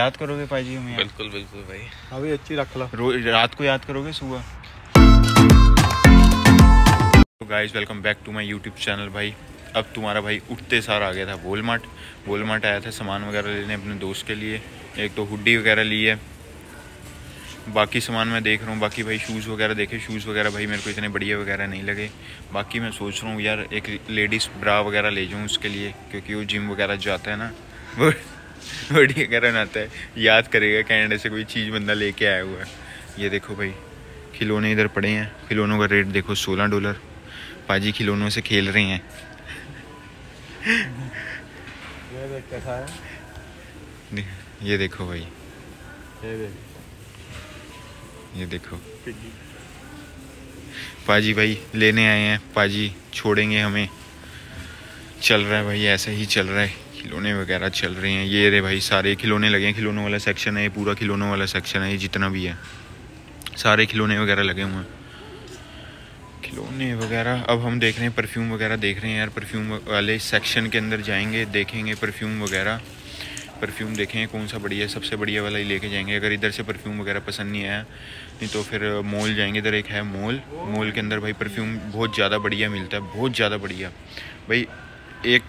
याद करोगे पाजी हमें? बिल्कुल बिल्कुल भाई, अभी अच्छी रख लो, रोज रात को याद करोगे सुबह। तो guys welcome back to my YouTube channel. भाई अब तुम्हारा भाई उठते सार आ गया था वॉलमार्ट आया था सामान वगैरह लेने अपने दोस्त के लिए। एक तो हुडी वगैरह ली है, बाकी सामान मैं देख रहा हूँ। बाकी भाई शूज़ वगैरह देखे, शूज़ वगैरह भाई मेरे को इतने बढ़िया वगैरह नहीं लगे। बाकी मैं सोच रहा हूँ यार एक लेडीज़ ब्रा वगैरह ले जाऊँ उसके लिए, क्योंकि वो जिम वगैरह जाता है ना, वो बड़ी करना आता है, याद करेगा कैनेडा से कोई चीज़ बंदा लेके आया हुआ है। ये देखो भाई खिलौने इधर पड़े हैं, खिलौनों का रेट देखो $16। पाजी खिलौनों से खेल रहे हैं। ये देखो भाई, ये देखो पाजी भाई लेने आए हैं, पाजी छोड़ेंगे हमें। चल रहा है भाई, ऐसा ही चल रहा है, खिलौने वगैरह चल रहे हैं। ये रे भाई सारे खिलौने लगे हैं, खिलौनों वाला सेक्शन है, ये पूरा खिलौनों वाला सेक्शन है, ये जितना भी है सारे खिलौने वगैरह लगे हुए हैं। खिलौने वगैरह अब हम देख रहे हैं, परफ्यूम वगैरह देख रहे हैं यार। परफ्यूम वाले सेक्शन के अंदर जाएंगे, देखेंगे परफ्यूम वगैरह, परफ्यूम देखेंगे कौन सा बढ़िया, सबसे बढ़िया वाला ही लेके जाएंगे। अगर इधर से परफ्यूम वगैरह पसंद नहीं आया नहीं तो फिर मॉल जाएंगे। इधर एक है मॉल, मॉल के अंदर भाई परफ्यूम बहुत ज़्यादा बढ़िया मिलता है, बहुत ज़्यादा बढ़िया भाई। एक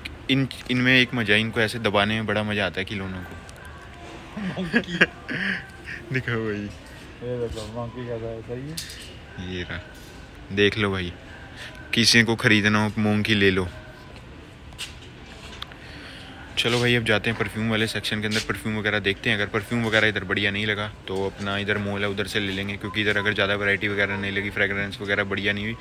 इनमें एक मज़ा, इनको ऐसे दबाने में बड़ा मज़ा आता है खिलौनों को। दिखाओ भाई, ये देखो मंकी का है, सही है ये रहा, देख लो भाई, किसी को ख़रीदना हो मंकी ले लो। चलो भाई अब जाते हैं परफ्यूम वाले सेक्शन के अंदर, परफ्यूम वगैरह देखते हैं। अगर परफ्यूम वगैरह इधर बढ़िया नहीं लगा तो अपना इधर मॉल है उधर से ले लेंगे, क्योंकि इधर अगर ज़्यादा वैरायटी वगैरह नहीं लगी, फ्रेगरेंस वगैरह बढ़िया नहीं हुई,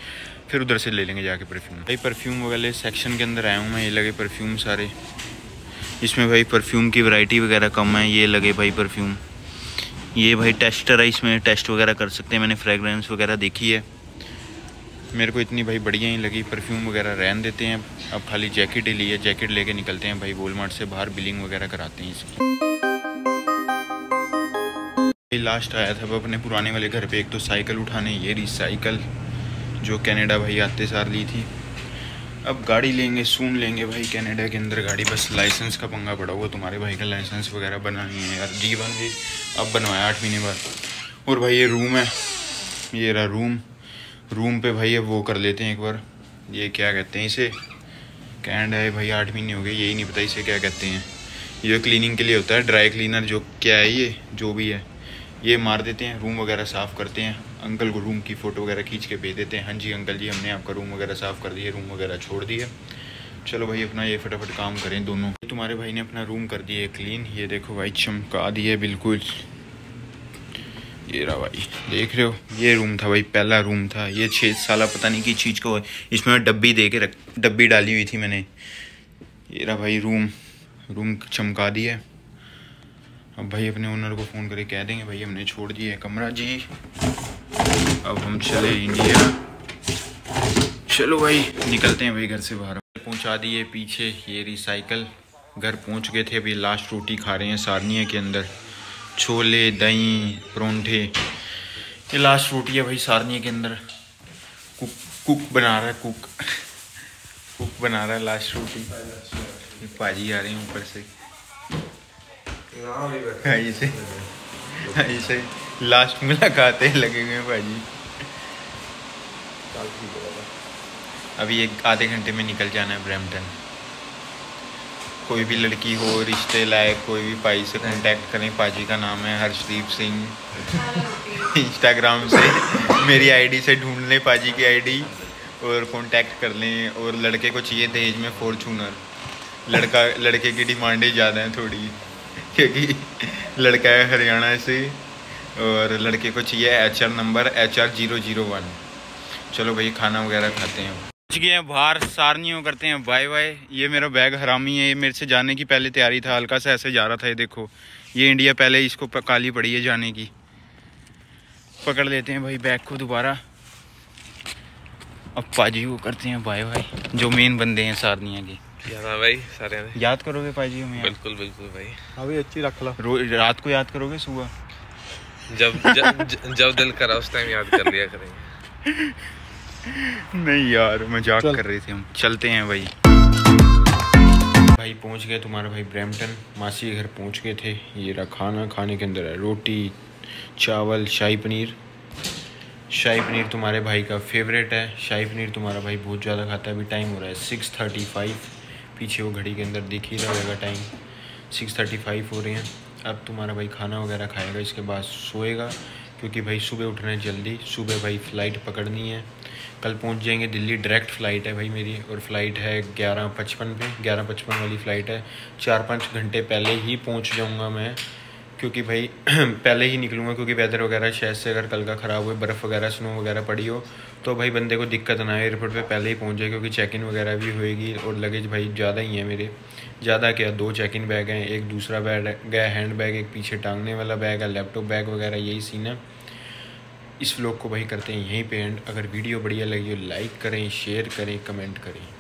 फिर उधर से ले लेंगे जाके परफ्यूम। भाई परफ्यूम वाले सेक्शन के अंदर आया हूँ मैं, ये लगे परफ्यूम सारे। इसमें भाई परफ्यूम की वैरायटी वगैरह कम है। ये लगे भाई परफ्यूम, ये भाई टेस्टर है, इसमें टेस्ट वगैरह कर सकते हैं। मैंने फ्रेगरेंस वगैरह देखी है, मेरे को इतनी भाई बढ़िया ही लगी। परफ्यूम वगैरह रहने देते हैं अब, खाली जैकेट ही ली है, जैकेट लेके निकलते हैं भाई वॉलमार्ट से बाहर, बिलिंग वगैरह कराते हैं इसकी। लास्ट आया था वो अपने पुराने वाले घर पे एक तो साइकिल उठाने, ये रही साइकिल जो कनाडा भाई आते सार ली थी। अब गाड़ी लेंगे, सून लेंगे भाई कनाडा के अंदर गाड़ी। बस लाइसेंस का पंगा पड़ा हुआ, तुम्हारे भाई का लाइसेंस वगैरह बनानी है यार। जीवन भी अब बनवाया 8 महीने बाद। और भाई ये रूम है, ये रहा रूम, रूम पे भाई अब वो कर लेते हैं एक बार, ये क्या कहते हैं इसे, कैनेडा है भाई 8 महीने हो गए, यही नहीं पता इसे क्या कहते हैं। ये क्लीनिंग के लिए होता है, ड्राई क्लीनर जो क्या है ये जो भी है, ये मार देते हैं, रूम वगैरह साफ़ करते हैं। अंकल को रूम की फ़ोटो वगैरह खींच के भेज देते हैं, हाँ जी अंकल जी हमने आपका रूम वगैरह साफ़ कर दिया, रूम वगैरह छोड़ दिया। चलो भाई अपना ये फटाफट काम करें दोनों। तुम्हारे भाई ने अपना रूम कर दिया क्लीन, ये देखो भाई चमका दिया बिल्कुल, ये रहा भाई देख रहे हो। ये रूम था भाई, पहला रूम था ये, 6 साल पता नहीं की चीज़ को, इसमें डब्बी दे के रख, डब्बी डाली हुई थी मैंने। ये रहा भाई रूम, रूम चमका दिया। अब भाई अपने ओनर को फ़ोन करके कह देंगे भाई हमने छोड़ दिया है कमरा जी, अब हम चले इंडिया। चलो भाई निकलते हैं भाई घर से बाहर। पहुँचा दिए पीछे, ये रिसाइकिल घर पहुँच गए थे। अभी लास्ट रोटी खा रहे हैं सारनिया के अंदर, छोले दही परोंठे, ये लास्ट रोटी है भाई सारनी के अंदर। कुक बना रहा है, कुक बना रहा है लास्ट रोटी। पाजी आ रहे हैं ऊपर से, आई से आई से लास्ट मुलाकातें लगे हुए हैं पाजी। अभी एक आधे घंटे में निकल जाना है ब्रैम्पटन। कोई भी लड़की हो रिश्ते लायक, कोई भी पाई से कांटेक्ट करें, पाजी का नाम है हर्षदीप सिंह। इंस्टाग्राम से मेरी आईडी से ढूंढ लें पाजी की आईडी और कांटेक्ट कर लें। और लड़के को चाहिए दहेज में फॉर्चूनर, लड़का लड़के की डिमांडें ज़्यादा हैं थोड़ी, क्योंकि लड़का है हरियाणा से और लड़के को चाहिए HR नंबर HR 001। चलो भाई खाना वगैरह खाते हैं, गए हैं बाहर सारनियों, करते हैं बाय बाय। ये मेरा बैग हरामी है, ये मेरे से जाने की पहले तैयारी था, हल्का सा ऐसे जा रहा था। ये देखो ये इंडिया पहले इसको काली पड़ी है जाने की। पकड़ लेते हैं भाई बैग को दोबारा, अब पाजी को करते हैं बाय बाय, जो मेन बंदे हैं सारनिया के। भाई सारे याद करोगे पाजी हमें? बिल्कुल बिल्कुल भाई, अभी अच्छी रख लो, रोज रात को याद करोगे सुबह, जब दिल करा उस टाइम याद कर लिया करेंगे। नहीं यार मजाक कर रहे थे हम। चलते हैं भाई। भाई पहुंच गए तुम्हारा भाई ब्रैम्पटन, मासी के घर पहुंच गए थे। ये रहा खाना, खाने के अंदर है रोटी, चावल, शाही पनीर। शाही पनीर तुम्हारे भाई का फेवरेट है, शाही पनीर तुम्हारा भाई बहुत ज़्यादा खाता है। अभी टाइम हो रहा है 6:35, पीछे वो घड़ी के अंदर दिख ही रहा होगा टाइम, 6:35 हो रहे हैं। अब तुम्हारा भाई खाना वगैरह खाएगा, इसके बाद सोएगा क्योंकि भाई सुबह उठना है जल्दी। सुबह भाई फ़्लाइट पकड़नी है, कल पहुंच जाएंगे दिल्ली, डायरेक्ट फ़्लाइट है भाई मेरी, और फ़्लाइट है 11:55 पे, 11:55 वाली फ़्लाइट है। 4-5 घंटे पहले ही पहुंच जाऊंगा मैं, क्योंकि भाई पहले ही निकलूँगा क्योंकि वेदर वगैरह शायद से अगर कल का ख़राब हुए, बर्फ़ वगैरह स्नो वगैरह पड़ी हो तो भाई बंदे को दिक्कत ना आए, एयरपोर्ट पे पहले ही पहुँच जाए क्योंकि चेक इन वगैरह भी होएगी। और लगेज भाई ज़्यादा ही है मेरे, ज़्यादा क्या 2 चेक इन बैग हैं, एक दूसरा बैग है हैंड बैग, एक पीछे टांगने वाला बैग है, लैपटॉप बैग वगैरह, यही सीन है। इस व्लॉग को भाई करते हैं यहीं पे एंड। अगर वीडियो बढ़िया लगी हो लाइक करें, शेयर करें, कमेंट करें।